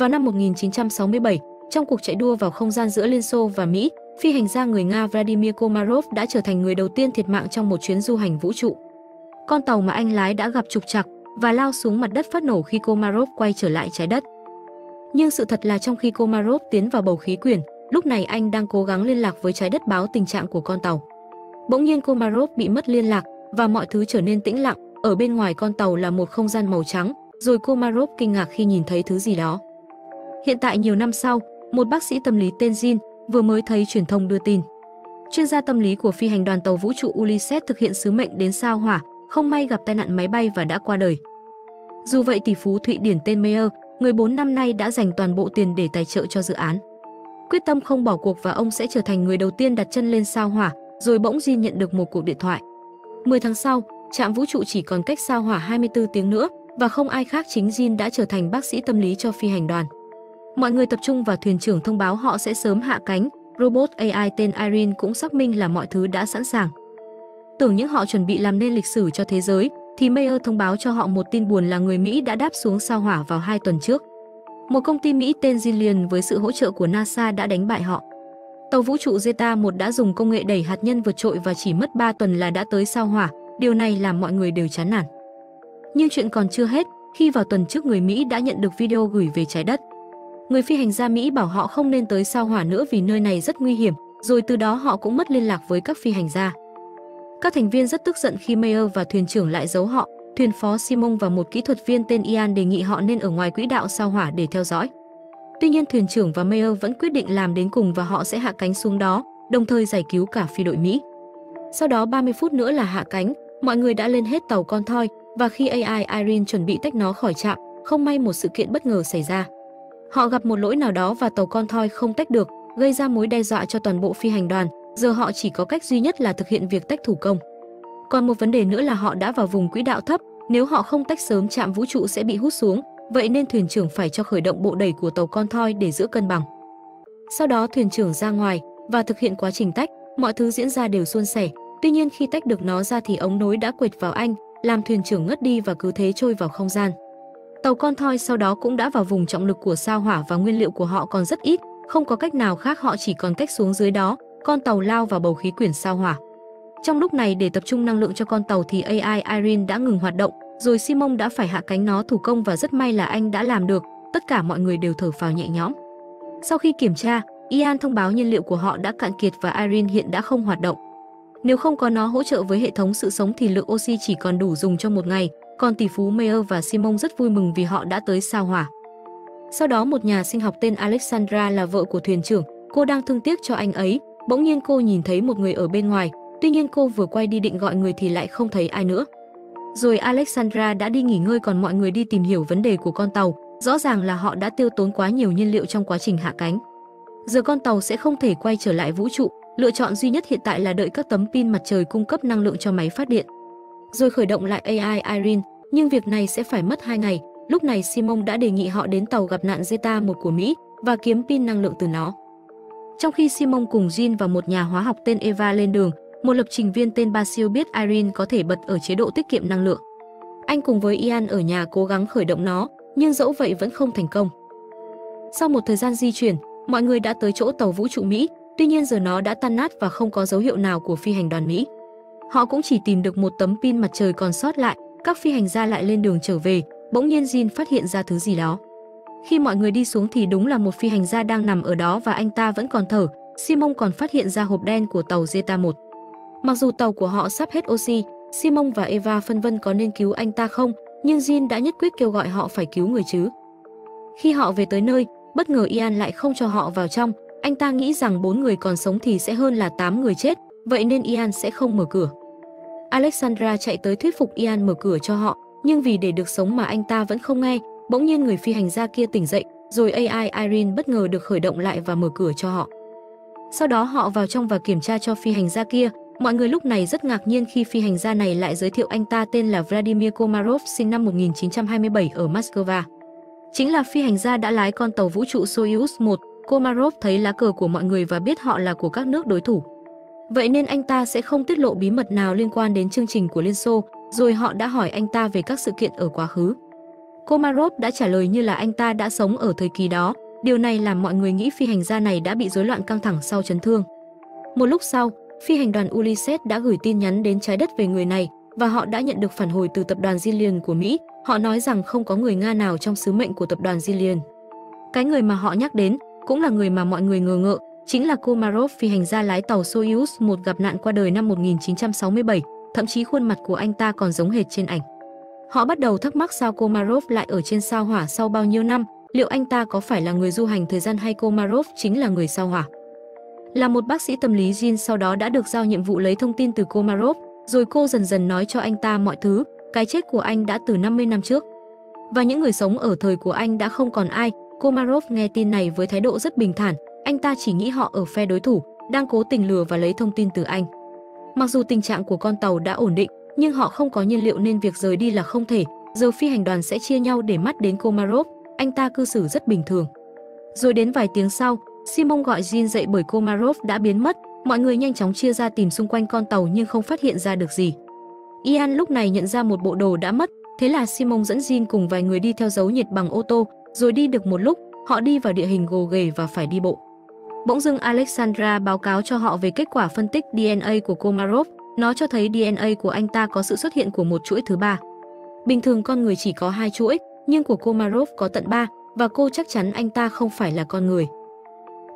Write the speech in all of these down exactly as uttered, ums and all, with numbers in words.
Vào năm một nghìn chín trăm sáu mươi bảy, trong cuộc chạy đua vào không gian giữa Liên Xô và Mỹ, phi hành gia người Nga Vladimir Komarov đã trở thành người đầu tiên thiệt mạng trong một chuyến du hành vũ trụ. Con tàu mà anh lái đã gặp trục trặc và lao xuống mặt đất phát nổ khi Komarov quay trở lại trái đất. Nhưng sự thật là trong khi Komarov tiến vào bầu khí quyển, lúc này anh đang cố gắng liên lạc với trái đất báo tình trạng của con tàu. Bỗng nhiên Komarov bị mất liên lạc và mọi thứ trở nên tĩnh lặng. Ở bên ngoài con tàu là một không gian màu trắng, rồi Komarov kinh ngạc khi nhìn thấy thứ gì đó. Hiện tại nhiều năm sau, một bác sĩ tâm lý tên Jin vừa mới thấy truyền thông đưa tin. Chuyên gia tâm lý của phi hành đoàn tàu vũ trụ Ulysses thực hiện sứ mệnh đến sao Hỏa, không may gặp tai nạn máy bay và đã qua đời. Dù vậy, tỷ phú Thụy Điển tên Meyer, người bốn năm nay đã dành toàn bộ tiền để tài trợ cho dự án. Quyết tâm không bỏ cuộc và ông sẽ trở thành người đầu tiên đặt chân lên sao Hỏa, rồi bỗng Jin nhận được một cuộc điện thoại. mười tháng sau, trạm vũ trụ chỉ còn cách sao Hỏa hai mươi tư tiếng nữa và không ai khác chính Jin đã trở thành bác sĩ tâm lý cho phi hành đoàn. Mọi người tập trung vào thuyền trưởng thông báo họ sẽ sớm hạ cánh, robot a i tên Irene cũng xác minh là mọi thứ đã sẵn sàng. Tưởng những họ chuẩn bị làm nên lịch sử cho thế giới, thì Meyer thông báo cho họ một tin buồn là người Mỹ đã đáp xuống sao Hỏa vào hai tuần trước. Một công ty Mỹ tên Jillian với sự hỗ trợ của NASA đã đánh bại họ. Tàu vũ trụ Zeta một đã dùng công nghệ đẩy hạt nhân vượt trội và chỉ mất ba tuần là đã tới sao Hỏa, điều này làm mọi người đều chán nản. Nhưng chuyện còn chưa hết, khi vào tuần trước người Mỹ đã nhận được video gửi về trái đất. Người phi hành gia Mỹ bảo họ không nên tới sao Hỏa nữa vì nơi này rất nguy hiểm, rồi từ đó họ cũng mất liên lạc với các phi hành gia. Các thành viên rất tức giận khi Meyer và thuyền trưởng lại giấu họ, thuyền phó Simon và một kỹ thuật viên tên Ian đề nghị họ nên ở ngoài quỹ đạo sao Hỏa để theo dõi. Tuy nhiên thuyền trưởng và Meyer vẫn quyết định làm đến cùng và họ sẽ hạ cánh xuống đó, đồng thời giải cứu cả phi đội Mỹ. Sau đó ba mươi phút nữa là hạ cánh, mọi người đã lên hết tàu con thoi và khi a i Irene chuẩn bị tách nó khỏi trạm, không may một sự kiện bất ngờ xảy ra. Họ gặp một lỗi nào đó và tàu con thoi không tách được, gây ra mối đe dọa cho toàn bộ phi hành đoàn. Giờ họ chỉ có cách duy nhất là thực hiện việc tách thủ công. Còn một vấn đề nữa là họ đã vào vùng quỹ đạo thấp, nếu họ không tách sớm trạm vũ trụ sẽ bị hút xuống, vậy nên thuyền trưởng phải cho khởi động bộ đẩy của tàu con thoi để giữ cân bằng. Sau đó thuyền trưởng ra ngoài và thực hiện quá trình tách, mọi thứ diễn ra đều suôn sẻ. Tuy nhiên khi tách được nó ra thì ống nối đã quệt vào anh, làm thuyền trưởng ngất đi và cứ thế trôi vào không gian. Tàu con thoi sau đó cũng đã vào vùng trọng lực của sao Hỏa và nguyên liệu của họ còn rất ít, không có cách nào khác họ chỉ còn cách xuống dưới đó, con tàu lao vào bầu khí quyển sao Hỏa. Trong lúc này để tập trung năng lượng cho con tàu thì a i Irene đã ngừng hoạt động, rồi Simon đã phải hạ cánh nó thủ công và rất may là anh đã làm được, tất cả mọi người đều thở phào nhẹ nhõm. Sau khi kiểm tra, Ian thông báo nhiên liệu của họ đã cạn kiệt và Irene hiện đã không hoạt động. Nếu không có nó hỗ trợ với hệ thống sự sống thì lượng oxy chỉ còn đủ dùng cho một ngày, còn tỷ phú Meyer và Simon rất vui mừng vì họ đã tới sao Hỏa. Sau đó một nhà sinh học tên Alexandra là vợ của thuyền trưởng, cô đang thương tiếc cho anh ấy, bỗng nhiên cô nhìn thấy một người ở bên ngoài, tuy nhiên cô vừa quay đi định gọi người thì lại không thấy ai nữa. Rồi Alexandra đã đi nghỉ ngơi còn mọi người đi tìm hiểu vấn đề của con tàu, rõ ràng là họ đã tiêu tốn quá nhiều nhiên liệu trong quá trình hạ cánh. Giờ con tàu sẽ không thể quay trở lại vũ trụ, lựa chọn duy nhất hiện tại là đợi các tấm pin mặt trời cung cấp năng lượng cho máy phát điện, rồi khởi động lại a i Irene, nhưng việc này sẽ phải mất hai ngày. Lúc này Simon đã đề nghị họ đến tàu gặp nạn Zeta một của Mỹ và kiếm pin năng lượng từ nó. Trong khi Simon cùng Jin và một nhà hóa học tên Eva lên đường, một lập trình viên tên Basile biết Irene có thể bật ở chế độ tiết kiệm năng lượng. Anh cùng với Ian ở nhà cố gắng khởi động nó, nhưng dẫu vậy vẫn không thành công. Sau một thời gian di chuyển, mọi người đã tới chỗ tàu vũ trụ Mỹ, tuy nhiên giờ nó đã tan nát và không có dấu hiệu nào của phi hành đoàn Mỹ. Họ cũng chỉ tìm được một tấm pin mặt trời còn sót lại, các phi hành gia lại lên đường trở về, bỗng nhiên Jin phát hiện ra thứ gì đó. Khi mọi người đi xuống thì đúng là một phi hành gia đang nằm ở đó và anh ta vẫn còn thở, Simon còn phát hiện ra hộp đen của tàu Zeta một. Mặc dù tàu của họ sắp hết oxy, Simon và Eva phân vân có nên cứu anh ta không, nhưng Jin đã nhất quyết kêu gọi họ phải cứu người chứ. Khi họ về tới nơi, bất ngờ Ian lại không cho họ vào trong, anh ta nghĩ rằng bốn người còn sống thì sẽ hơn là tám người chết, vậy nên Ian sẽ không mở cửa. Alexandra chạy tới thuyết phục Ian mở cửa cho họ, nhưng vì để được sống mà anh ta vẫn không nghe, bỗng nhiên người phi hành gia kia tỉnh dậy, rồi a i Irene bất ngờ được khởi động lại và mở cửa cho họ. Sau đó họ vào trong và kiểm tra cho phi hành gia kia, mọi người lúc này rất ngạc nhiên khi phi hành gia này lại giới thiệu anh ta tên là Vladimir Komarov sinh năm một nghìn chín trăm hai mươi bảy ở Moscow. Chính là phi hành gia đã lái con tàu vũ trụ Soyuz một, Komarov thấy lá cờ của mọi người và biết họ là của các nước đối thủ. Vậy nên anh ta sẽ không tiết lộ bí mật nào liên quan đến chương trình của Liên Xô, rồi họ đã hỏi anh ta về các sự kiện ở quá khứ. Komarov đã trả lời như là anh ta đã sống ở thời kỳ đó. Điều này làm mọi người nghĩ phi hành gia này đã bị rối loạn căng thẳng sau chấn thương. Một lúc sau, phi hành đoàn Ulysses đã gửi tin nhắn đến trái đất về người này và họ đã nhận được phản hồi từ tập đoàn Jillian của Mỹ. Họ nói rằng không có người Nga nào trong sứ mệnh của tập đoàn Jillian. Cái người mà họ nhắc đến cũng là người mà mọi người ngờ ngợ, chính là Komarov, phi hành gia lái tàu Soyuz một gặp nạn qua đời năm một nghìn chín trăm sáu mươi bảy, thậm chí khuôn mặt của anh ta còn giống hệt trên ảnh. Họ bắt đầu thắc mắc sao Komarov lại ở trên sao hỏa sau bao nhiêu năm, liệu anh ta có phải là người du hành thời gian hay Komarov chính là người sao hỏa? Là một bác sĩ tâm lý, Jin sau đó đã được giao nhiệm vụ lấy thông tin từ Komarov, rồi cô dần dần nói cho anh ta mọi thứ, cái chết của anh đã từ năm mươi năm trước. Và những người sống ở thời của anh đã không còn ai. Komarov nghe tin này với thái độ rất bình thản, anh ta chỉ nghĩ họ ở phe đối thủ, đang cố tình lừa và lấy thông tin từ anh. Mặc dù tình trạng của con tàu đã ổn định, nhưng họ không có nhiên liệu nên việc rời đi là không thể. Giờ phi hành đoàn sẽ chia nhau để mắt đến Komarov, anh ta cư xử rất bình thường. Rồi đến vài tiếng sau, Simon gọi Jin dậy bởi Komarov đã biến mất, mọi người nhanh chóng chia ra tìm xung quanh con tàu nhưng không phát hiện ra được gì. Ian lúc này nhận ra một bộ đồ đã mất, thế là Simon dẫn Jin cùng vài người đi theo dấu nhiệt bằng ô tô, rồi đi được một lúc, họ đi vào địa hình gồ ghề và phải đi bộ. Bỗng dưng Alexandra báo cáo cho họ về kết quả phân tích đê en a của Komarov, nó cho thấy đê en a của anh ta có sự xuất hiện của một chuỗi thứ ba. Bình thường con người chỉ có hai chuỗi, nhưng của Komarov có tận ba, và cô chắc chắn anh ta không phải là con người.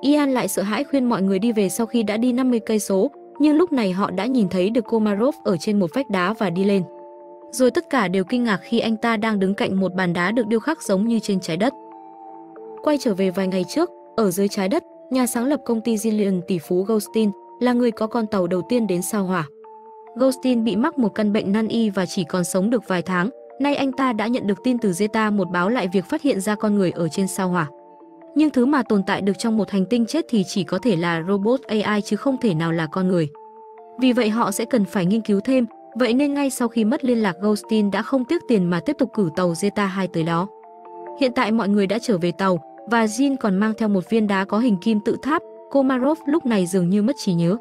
Ian lại sợ hãi khuyên mọi người đi về sau khi đã đi năm mươi cây số, nhưng lúc này họ đã nhìn thấy được Komarov ở trên một vách đá và đi lên. Rồi tất cả đều kinh ngạc khi anh ta đang đứng cạnh một bàn đá được điêu khắc giống như trên trái đất. Quay trở về vài ngày trước, ở dưới trái đất, nhà sáng lập công ty Jillian, tỷ phú Goldstein, là người có con tàu đầu tiên đến sao hỏa. Goldstein bị mắc một căn bệnh nan y và chỉ còn sống được vài tháng. Nay anh ta đã nhận được tin từ Zeta một báo lại việc phát hiện ra con người ở trên sao hỏa. Nhưng thứ mà tồn tại được trong một hành tinh chết thì chỉ có thể là robot a i chứ không thể nào là con người. Vì vậy họ sẽ cần phải nghiên cứu thêm. Vậy nên ngay sau khi mất liên lạc, Goldstein đã không tiếc tiền mà tiếp tục cử tàu Zeta hai tới đó. Hiện tại mọi người đã trở về tàu và Jin còn mang theo một viên đá có hình kim tự tháp. Komarov lúc này dường như mất trí nhớ.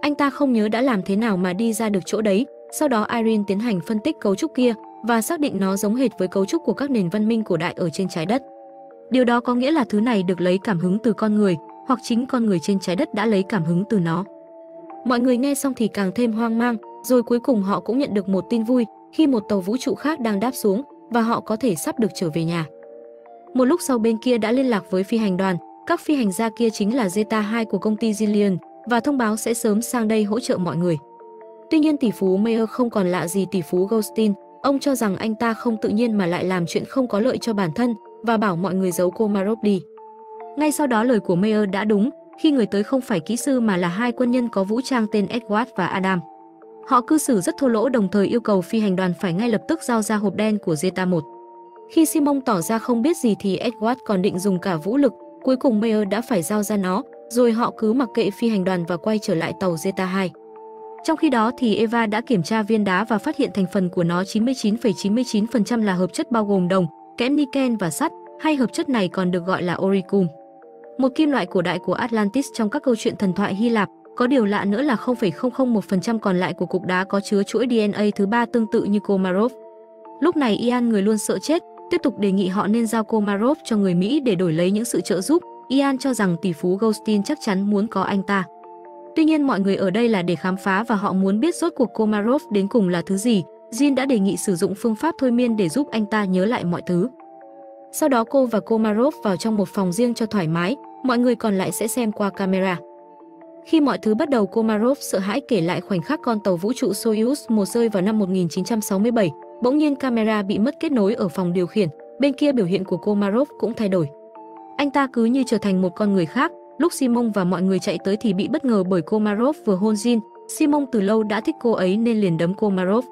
Anh ta không nhớ đã làm thế nào mà đi ra được chỗ đấy. Sau đó Irene tiến hành phân tích cấu trúc kia và xác định nó giống hệt với cấu trúc của các nền văn minh cổ đại ở trên trái đất. Điều đó có nghĩa là thứ này được lấy cảm hứng từ con người, hoặc chính con người trên trái đất đã lấy cảm hứng từ nó. Mọi người nghe xong thì càng thêm hoang mang. Rồi cuối cùng họ cũng nhận được một tin vui khi một tàu vũ trụ khác đang đáp xuống và họ có thể sắp được trở về nhà. Một lúc sau bên kia đã liên lạc với phi hành đoàn, các phi hành gia kia chính là Zeta hai của công ty Jillian và thông báo sẽ sớm sang đây hỗ trợ mọi người. Tuy nhiên tỷ phú Meyer không còn lạ gì tỷ phú Goldstein, ông cho rằng anh ta không tự nhiên mà lại làm chuyện không có lợi cho bản thân và bảo mọi người giấu Komarov đi. Ngay sau đó lời của Meyer đã đúng, khi người tới không phải kỹ sư mà là hai quân nhân có vũ trang tên Edward và Adam. Họ cư xử rất thô lỗ, đồng thời yêu cầu phi hành đoàn phải ngay lập tức giao ra hộp đen của Zeta một. Khi Simon tỏ ra không biết gì thì Edward còn định dùng cả vũ lực, cuối cùng Meyer đã phải giao ra nó, rồi họ cứ mặc kệ phi hành đoàn và quay trở lại tàu Zeta hai. Trong khi đó thì Eva đã kiểm tra viên đá và phát hiện thành phần của nó chín mươi chín phẩy chín mươi chín phần trăm là hợp chất bao gồm đồng, kẽm niken và sắt, hay hợp chất này còn được gọi là oricum, một kim loại cổ đại của Atlantis trong các câu chuyện thần thoại Hy Lạp. Có điều lạ nữa là không phẩy không không một phần trăm còn lại của cục đá có chứa chuỗi đê en a thứ ba tương tự như Komarov. Lúc này Ian, người luôn sợ chết, tiếp tục đề nghị họ nên giao Komarov cho người Mỹ để đổi lấy những sự trợ giúp. Ian cho rằng tỷ phú Goldstein chắc chắn muốn có anh ta. Tuy nhiên mọi người ở đây là để khám phá và họ muốn biết rốt cuộc Komarov đến cùng là thứ gì. Jin đã đề nghị sử dụng phương pháp thôi miên để giúp anh ta nhớ lại mọi thứ. Sau đó cô và Komarov vào trong một phòng riêng cho thoải mái, mọi người còn lại sẽ xem qua camera. Khi mọi thứ bắt đầu, Komarov sợ hãi kể lại khoảnh khắc con tàu vũ trụ Soyuz một rơi vào năm một nghìn chín trăm sáu mươi bảy. Bỗng nhiên camera bị mất kết nối ở phòng điều khiển. Bên kia biểu hiện của Komarov cũng thay đổi. Anh ta cứ như trở thành một con người khác. Lúc Simon và mọi người chạy tới thì bị bất ngờ bởi Komarov vừa hôn Jin. Simon từ lâu đã thích cô ấy nên liền đấm Komarov.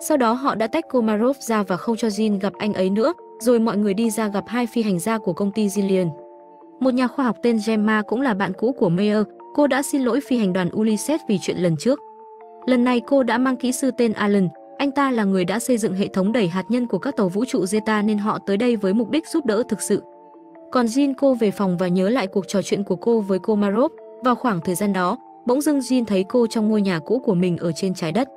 Sau đó họ đã tách Komarov ra và không cho Jin gặp anh ấy nữa. Rồi mọi người đi ra gặp hai phi hành gia của công ty Jillian. Một nhà khoa học tên Gemma cũng là bạn cũ của Meyer. Cô đã xin lỗi phi hành đoàn Ulysses vì chuyện lần trước. Lần này cô đã mang kỹ sư tên Alan. Anh ta là người đã xây dựng hệ thống đẩy hạt nhân của các tàu vũ trụ Zeta nên họ tới đây với mục đích giúp đỡ thực sự. Còn Jin, cô về phòng và nhớ lại cuộc trò chuyện của cô với Komarov. Vào khoảng thời gian đó, bỗng dưng Jin thấy cô trong ngôi nhà cũ của mình ở trên trái đất.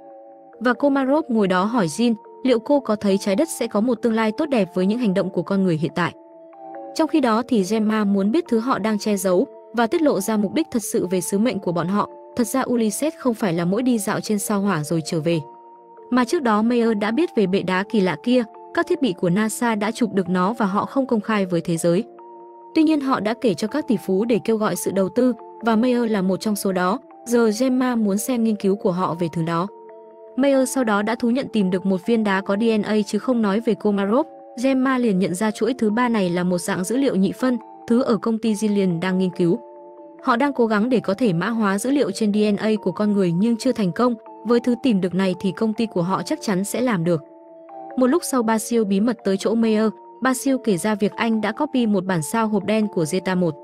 Và Komarov ngồi đó hỏi Jin, liệu cô có thấy trái đất sẽ có một tương lai tốt đẹp với những hành động của con người hiện tại? Trong khi đó thì Gemma muốn biết thứ họ đang che giấu và tiết lộ ra mục đích thật sự về sứ mệnh của bọn họ. Thật ra Ulysses không phải là mỗi đi dạo trên sao hỏa rồi trở về. Mà trước đó Meyer đã biết về bệ đá kỳ lạ kia, các thiết bị của NASA đã chụp được nó và họ không công khai với thế giới. Tuy nhiên họ đã kể cho các tỷ phú để kêu gọi sự đầu tư và Meyer là một trong số đó. Giờ Gemma muốn xem nghiên cứu của họ về thứ đó. Meyer sau đó đã thú nhận tìm được một viên đá có đê en a chứ không nói về Komarov. Gemma liền nhận ra chuỗi thứ ba này là một dạng dữ liệu nhị phân, thứ ở công ty Jillian đang nghiên cứu. Họ đang cố gắng để có thể mã hóa dữ liệu trên đê en a của con người nhưng chưa thành công. Với thứ tìm được này thì công ty của họ chắc chắn sẽ làm được. Một lúc sau Basile bí mật tới chỗ Meyer. Basile kể ra việc anh đã copy một bản sao hộp đen của Zeta một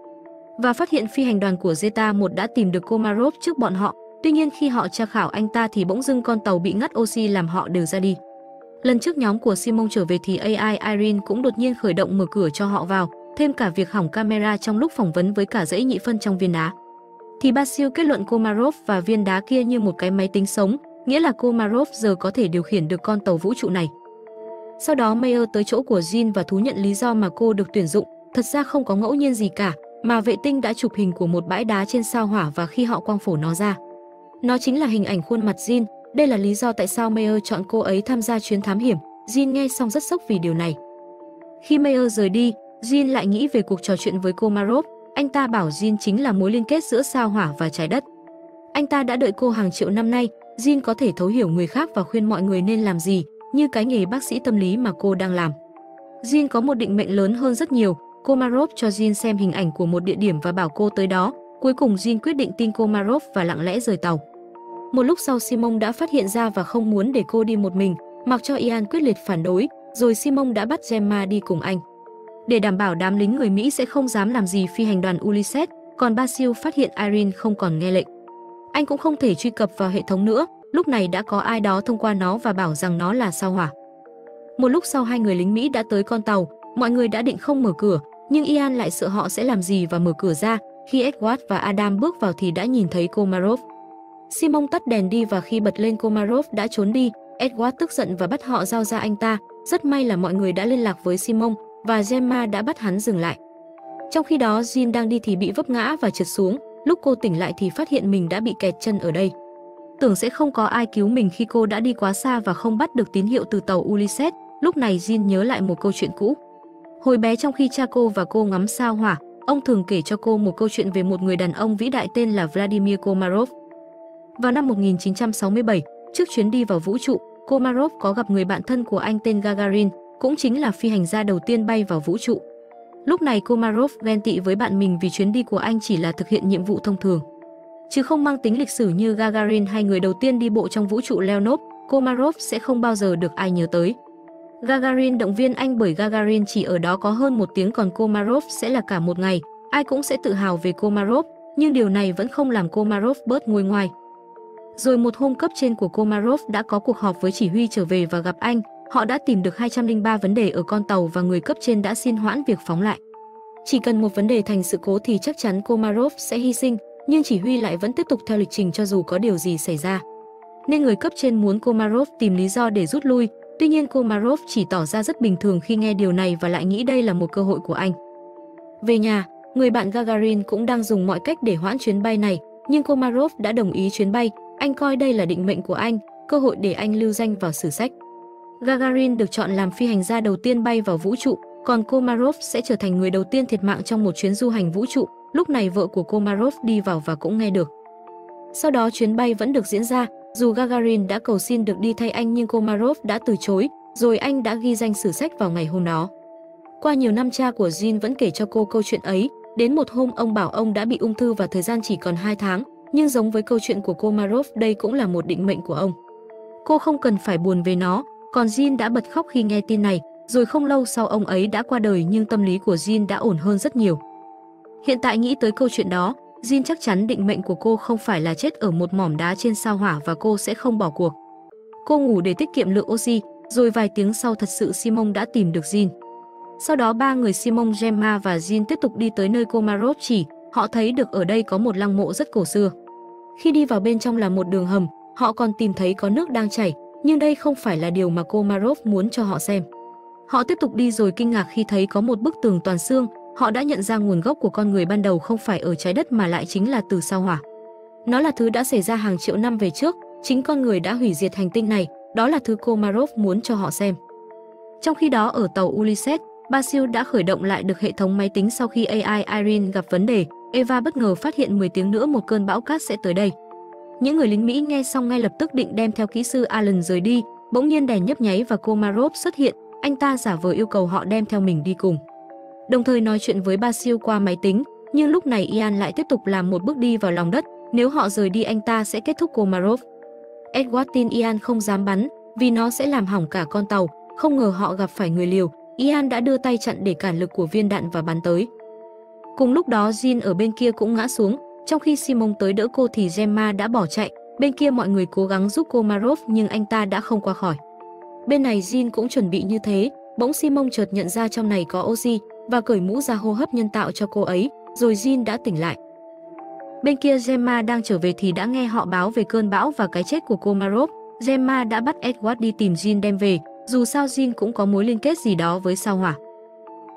và phát hiện phi hành đoàn của Zeta một đã tìm được Komarov trước bọn họ. Tuy nhiên khi họ tra khảo anh ta thì bỗng dưng con tàu bị ngắt oxy làm họ đều ra đi. Lần trước nhóm của Simon trở về thì a i Irene cũng đột nhiên khởi động mở cửa cho họ vào, thêm cả việc hỏng camera trong lúc phỏng vấn với cả dãy nhị phân trong viên đá. Thì Basile kết luận Komarov và viên đá kia như một cái máy tính sống, nghĩa là Komarov giờ có thể điều khiển được con tàu vũ trụ này. Sau đó Meyer tới chỗ của Jin và thú nhận lý do mà cô được tuyển dụng. Thật ra không có ngẫu nhiên gì cả, mà vệ tinh đã chụp hình của một bãi đá trên sao hỏa và khi họ quang phổ nó ra, nó chính là hình ảnh khuôn mặt Jin. Đây là lý do tại sao Meyer chọn cô ấy tham gia chuyến thám hiểm. Jin nghe xong rất sốc vì điều này. Khi Meyer rời đi, Jin lại nghĩ về cuộc trò chuyện với Komarov. Anh ta bảo Jin chính là mối liên kết giữa sao hỏa và trái đất. Anh ta đã đợi cô hàng triệu năm nay. Jin có thể thấu hiểu người khác và khuyên mọi người nên làm gì, như cái nghề bác sĩ tâm lý mà cô đang làm. Jin có một định mệnh lớn hơn rất nhiều. Komarov cho Jin xem hình ảnh của một địa điểm và bảo cô tới đó. Cuối cùng Jin quyết định tin Komarov và lặng lẽ rời tàu. Một lúc sau Simon đã phát hiện ra và không muốn để cô đi một mình, mặc cho Ian quyết liệt phản đối, rồi Simon đã bắt Gemma đi cùng anh. Để đảm bảo đám lính người Mỹ sẽ không dám làm gì phi hành đoàn Ulysses, còn Basile phát hiện Irene không còn nghe lệnh. Anh cũng không thể truy cập vào hệ thống nữa, lúc này đã có ai đó thông qua nó và bảo rằng nó là sao hỏa. Một lúc sau hai người lính Mỹ đã tới con tàu, mọi người đã định không mở cửa, nhưng Ian lại sợ họ sẽ làm gì và mở cửa ra. Khi Edward và Adam bước vào thì đã nhìn thấy Komarov. Simon tắt đèn đi và khi bật lên Komarov đã trốn đi. Edward tức giận và bắt họ giao ra anh ta. Rất may là mọi người đã liên lạc với Simon và Gemma đã bắt hắn dừng lại. Trong khi đó Jin đang đi thì bị vấp ngã và trượt xuống. Lúc cô tỉnh lại thì phát hiện mình đã bị kẹt chân ở đây. Tưởng sẽ không có ai cứu mình khi cô đã đi quá xa và không bắt được tín hiệu từ tàu Ulysses. Lúc này Jin nhớ lại một câu chuyện cũ. Hồi bé trong khi cha cô và cô ngắm sao hỏa, ông thường kể cho cô một câu chuyện về một người đàn ông vĩ đại tên là Vladimir Komarov. Vào năm một nghìn chín trăm sáu mươi bảy, trước chuyến đi vào vũ trụ, Komarov có gặp người bạn thân của anh tên Gagarin, cũng chính là phi hành gia đầu tiên bay vào vũ trụ. Lúc này Komarov ghen tị với bạn mình vì chuyến đi của anh chỉ là thực hiện nhiệm vụ thông thường, chứ không mang tính lịch sử như Gagarin hay người đầu tiên đi bộ trong vũ trụ Leonov. Komarov sẽ không bao giờ được ai nhớ tới. Gagarin động viên anh bởi Gagarin chỉ ở đó có hơn một tiếng còn Komarov sẽ là cả một ngày. Ai cũng sẽ tự hào về Komarov, nhưng điều này vẫn không làm Komarov bớt nguôi ngoai. Rồi một hôm cấp trên của Komarov đã có cuộc họp với chỉ huy trở về và gặp anh. Họ đã tìm được hai trăm lẻ ba vấn đề ở con tàu và người cấp trên đã xin hoãn việc phóng lại. Chỉ cần một vấn đề thành sự cố thì chắc chắn Komarov sẽ hy sinh, nhưng chỉ huy lại vẫn tiếp tục theo lịch trình cho dù có điều gì xảy ra. Nên người cấp trên muốn Komarov tìm lý do để rút lui. Tuy nhiên Komarov chỉ tỏ ra rất bình thường khi nghe điều này và lại nghĩ đây là một cơ hội của anh. Về nhà, người bạn Gagarin cũng đang dùng mọi cách để hoãn chuyến bay này, nhưng Komarov đã đồng ý chuyến bay. Anh coi đây là định mệnh của anh, cơ hội để anh lưu danh vào sử sách. Gagarin được chọn làm phi hành gia đầu tiên bay vào vũ trụ, còn Komarov sẽ trở thành người đầu tiên thiệt mạng trong một chuyến du hành vũ trụ. Lúc này vợ của Komarov đi vào và cũng nghe được. Sau đó chuyến bay vẫn được diễn ra. Dù Gagarin đã cầu xin được đi thay anh nhưng Komarov đã từ chối, rồi anh đã ghi danh sử sách vào ngày hôm đó. Qua nhiều năm cha của Jin vẫn kể cho cô câu chuyện ấy, đến một hôm ông bảo ông đã bị ung thư và thời gian chỉ còn hai tháng, nhưng giống với câu chuyện của Komarov đây cũng là một định mệnh của ông. Cô không cần phải buồn về nó, còn Jin đã bật khóc khi nghe tin này, rồi không lâu sau ông ấy đã qua đời nhưng tâm lý của Jin đã ổn hơn rất nhiều. Hiện tại nghĩ tới câu chuyện đó, Jin chắc chắn định mệnh của cô không phải là chết ở một mỏm đá trên sao hỏa và cô sẽ không bỏ cuộc. Cô ngủ để tiết kiệm lượng oxy, rồi vài tiếng sau thật sự Simon đã tìm được Jin. Sau đó ba người Simon, Gemma và Jin tiếp tục đi tới nơi Komarov chỉ, họ thấy được ở đây có một lăng mộ rất cổ xưa. Khi đi vào bên trong là một đường hầm, họ còn tìm thấy có nước đang chảy, nhưng đây không phải là điều mà Komarov muốn cho họ xem. Họ tiếp tục đi rồi kinh ngạc khi thấy có một bức tường toàn xương. Họ đã nhận ra nguồn gốc của con người ban đầu không phải ở trái đất mà lại chính là từ sao Hỏa. Nó là thứ đã xảy ra hàng triệu năm về trước, chính con người đã hủy diệt hành tinh này, đó là thứ Komarov muốn cho họ xem. Trong khi đó ở tàu Ulysses, Basile đã khởi động lại được hệ thống máy tính sau khi a i Irene gặp vấn đề. Eva bất ngờ phát hiện mười tiếng nữa một cơn bão cát sẽ tới đây. Những người lính Mỹ nghe xong ngay lập tức định đem theo kỹ sư Alan rời đi, bỗng nhiên đèn nhấp nháy và Komarov xuất hiện, anh ta giả vờ yêu cầu họ đem theo mình đi cùng. Đồng thời nói chuyện với Basile qua máy tính, nhưng lúc này Ian lại tiếp tục làm một bước đi vào lòng đất, nếu họ rời đi anh ta sẽ kết thúc Komarov. Edward tin Ian không dám bắn, vì nó sẽ làm hỏng cả con tàu, không ngờ họ gặp phải người liều, Ian đã đưa tay chặn để cản lực của viên đạn và bắn tới. Cùng lúc đó Jin ở bên kia cũng ngã xuống, trong khi Simon tới đỡ cô thì Gemma đã bỏ chạy, bên kia mọi người cố gắng giúp Komarov nhưng anh ta đã không qua khỏi. Bên này Jin cũng chuẩn bị như thế, bỗng Simon chợt nhận ra trong này có oxy và cởi mũ ra hô hấp nhân tạo cho cô ấy, rồi Jin đã tỉnh lại. Bên kia Gemma đang trở về thì đã nghe họ báo về cơn bão và cái chết của Komarov. Gemma đã bắt Edward đi tìm Jin đem về, dù sao Jin cũng có mối liên kết gì đó với sao Hỏa.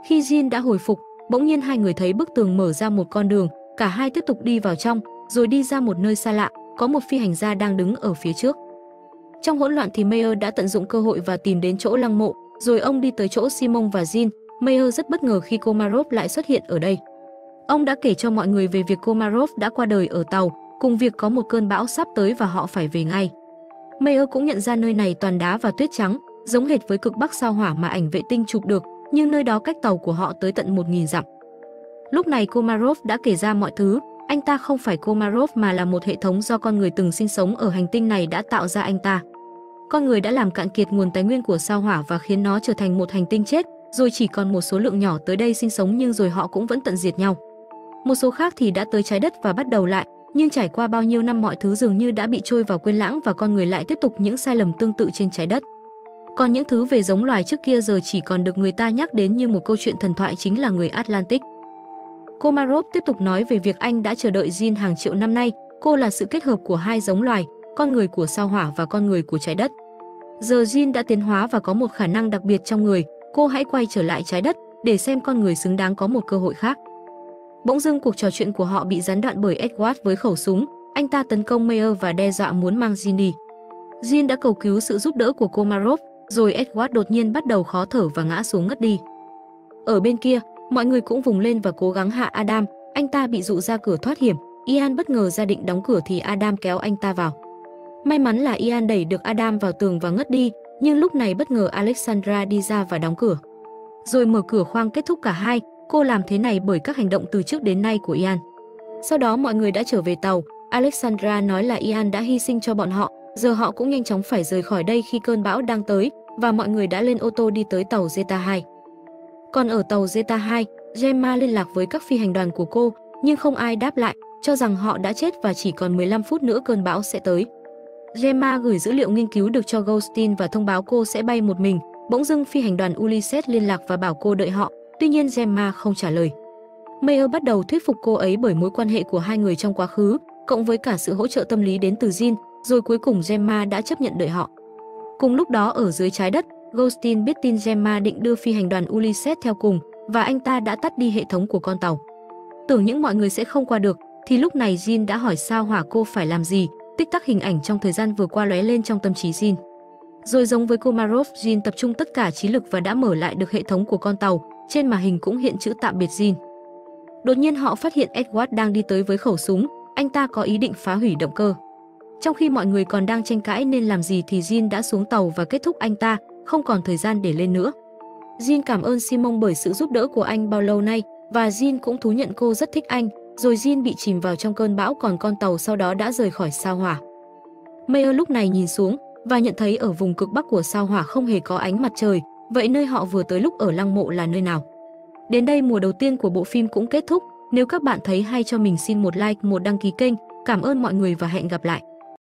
Khi Jin đã hồi phục, bỗng nhiên hai người thấy bức tường mở ra một con đường, cả hai tiếp tục đi vào trong, rồi đi ra một nơi xa lạ, có một phi hành gia đang đứng ở phía trước. Trong hỗn loạn thì Meyer đã tận dụng cơ hội và tìm đến chỗ lăng mộ, rồi ông đi tới chỗ Simon và Jin. Meyer rất bất ngờ khi Komarov lại xuất hiện ở đây. Ông đã kể cho mọi người về việc Komarov đã qua đời ở tàu, cùng việc có một cơn bão sắp tới và họ phải về ngay. Meyer cũng nhận ra nơi này toàn đá và tuyết trắng, giống hệt với cực bắc sao Hỏa mà ảnh vệ tinh chụp được, nhưng nơi đó cách tàu của họ tới tận một nghìn dặm. Lúc này Komarov đã kể ra mọi thứ, anh ta không phải Komarov mà là một hệ thống do con người từng sinh sống ở hành tinh này đã tạo ra anh ta. Con người đã làm cạn kiệt nguồn tài nguyên của sao Hỏa và khiến nó trở thành một hành tinh chết, rồi chỉ còn một số lượng nhỏ tới đây sinh sống nhưng rồi họ cũng vẫn tận diệt nhau. Một số khác thì đã tới trái đất và bắt đầu lại, nhưng trải qua bao nhiêu năm mọi thứ dường như đã bị trôi vào quên lãng và con người lại tiếp tục những sai lầm tương tự trên trái đất. Còn những thứ về giống loài trước kia giờ chỉ còn được người ta nhắc đến như một câu chuyện thần thoại chính là người Atlantic. Komarov tiếp tục nói về việc anh đã chờ đợi Jin hàng triệu năm nay, cô là sự kết hợp của hai giống loài, con người của sao Hỏa và con người của trái đất. Giờ Jin đã tiến hóa và có một khả năng đặc biệt trong người, cô hãy quay trở lại trái đất để xem con người xứng đáng có một cơ hội khác. Bỗng dưng cuộc trò chuyện của họ bị gián đoạn bởi Edward với khẩu súng, anh ta tấn công Meyer và đe dọa muốn mang Jin đi. Jin đã cầu cứu sự giúp đỡ của Komarov, rồi Edward đột nhiên bắt đầu khó thở và ngã xuống ngất đi. Ở bên kia, mọi người cũng vùng lên và cố gắng hạ Adam, anh ta bị dụ ra cửa thoát hiểm, Ian bất ngờ ra định đóng cửa thì Adam kéo anh ta vào. May mắn là Ian đẩy được Adam vào tường và ngất đi, nhưng lúc này bất ngờ Alexandra đi ra và đóng cửa. Rồi mở cửa khoang kết thúc cả hai, cô làm thế này bởi các hành động từ trước đến nay của Ian. Sau đó mọi người đã trở về tàu, Alexandra nói là Ian đã hy sinh cho bọn họ, giờ họ cũng nhanh chóng phải rời khỏi đây khi cơn bão đang tới, và mọi người đã lên ô tô đi tới tàu Zeta hai. Còn ở tàu Zeta hai, Gemma liên lạc với các phi hành đoàn của cô, nhưng không ai đáp lại, cho rằng họ đã chết và chỉ còn mười lăm phút nữa cơn bão sẽ tới. Gemma gửi dữ liệu nghiên cứu được cho Goldstein và thông báo cô sẽ bay một mình, bỗng dưng phi hành đoàn Ulysses liên lạc và bảo cô đợi họ, tuy nhiên Gemma không trả lời. Meyer bắt đầu thuyết phục cô ấy bởi mối quan hệ của hai người trong quá khứ, cộng với cả sự hỗ trợ tâm lý đến từ Jin, rồi cuối cùng Gemma đã chấp nhận đợi họ. Cùng lúc đó ở dưới trái đất, Goldstein biết tin Gemma định đưa phi hành đoàn Ulysses theo cùng và anh ta đã tắt đi hệ thống của con tàu. Tưởng những mọi người sẽ không qua được, thì lúc này Jin đã hỏi sao Hỏa cô phải làm gì, tích tắc hình ảnh trong thời gian vừa qua lóe lên trong tâm trí Jin. Rồi giống với Komarov, Jin tập trung tất cả trí lực và đã mở lại được hệ thống của con tàu, trên màn hình cũng hiện chữ tạm biệt Jin. Đột nhiên họ phát hiện Edward đang đi tới với khẩu súng, anh ta có ý định phá hủy động cơ. Trong khi mọi người còn đang tranh cãi nên làm gì thì Jin đã xuống tàu và kết thúc anh ta, không còn thời gian để lên nữa. Jin cảm ơn Simon bởi sự giúp đỡ của anh bao lâu nay và Jin cũng thú nhận cô rất thích anh, rồi Jin bị chìm vào trong cơn bão còn con tàu sau đó đã rời khỏi sao Hỏa. Meyer lúc này nhìn xuống và nhận thấy ở vùng cực bắc của sao Hỏa không hề có ánh mặt trời, vậy nơi họ vừa tới lúc ở lăng mộ là nơi nào? Đến đây mùa đầu tiên của bộ phim cũng kết thúc, nếu các bạn thấy hay cho mình xin một like, một đăng ký kênh, cảm ơn mọi người và hẹn gặp lại.